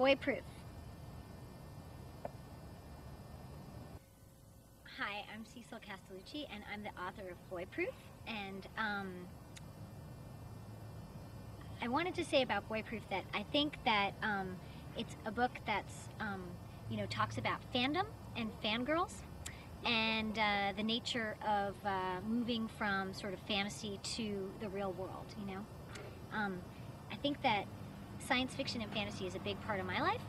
Boy Proof. Hi, I'm Cecil Castellucci, and I'm the author of Boy Proof. And I wanted to say about Boy Proof that I think that it's a book that's, you know, talks about fandom and fangirls and the nature of moving from sort of fantasy to the real world, you know. I think that science fiction and fantasy is a big part of my life,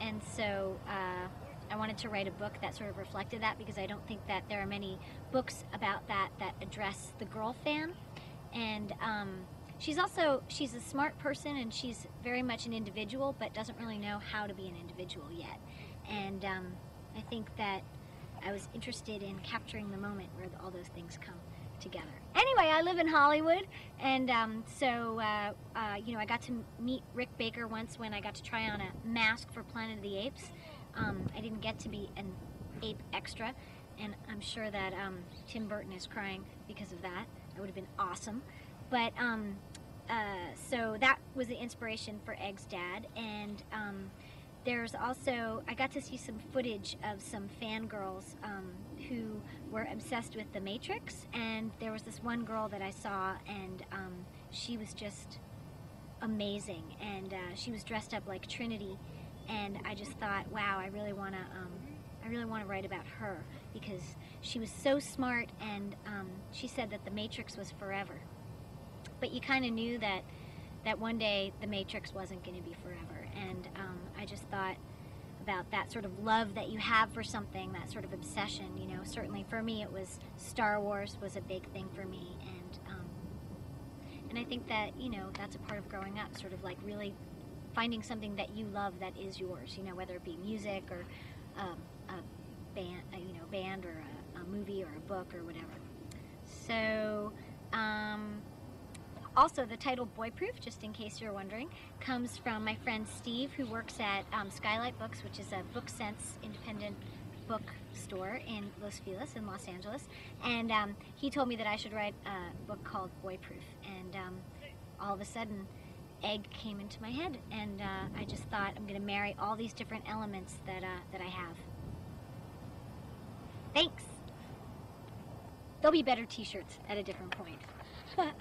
and so I wanted to write a book that sort of reflected that, because I don't think that there are many books about that that address the girl fan. And she's a smart person, and she's very much an individual, but doesn't really know how to be an individual yet. And I think that I was interested in capturing the moment where all those things come together. Anyway, I live in Hollywood, and you know, I got to meet Rick Baker once when I got to try on a mask for Planet of the Apes. I didn't get to be an ape extra, and I'm sure that Tim Burton is crying because of that. It would have been awesome. But so that was the inspiration for Egg's dad. And there's also, I got to see some footage of some fangirls who were obsessed with The Matrix. And there was this one girl that I saw, and she was just amazing. And she was dressed up like Trinity. And I just thought, wow, I really want to write about her, because she was so smart, and she said that the Matrix was forever. But you kind of knew that one day the Matrix wasn't going to be forever. And I just thought about that sort of love that you have for something, that sort of obsession. You know, certainly for me, it was Star Wars was a big thing for me, and I think that, you know, that's a part of growing up, sort of like really finding something that you love that is yours, you know, whether it be music or a band, or a movie or a book or whatever. So, also the title Boy Proof, just in case you're wondering, comes from my friend Steve, who works at Skylight Books, which is a Book Sense independent bookstore in Los Feliz in Los Angeles, and he told me that I should write a book called Boy Proof, and all of a sudden Egg came into my head, and I just thought, I'm going to marry all these different elements that that I have. Thanks. There'll be better t-shirts at a different point.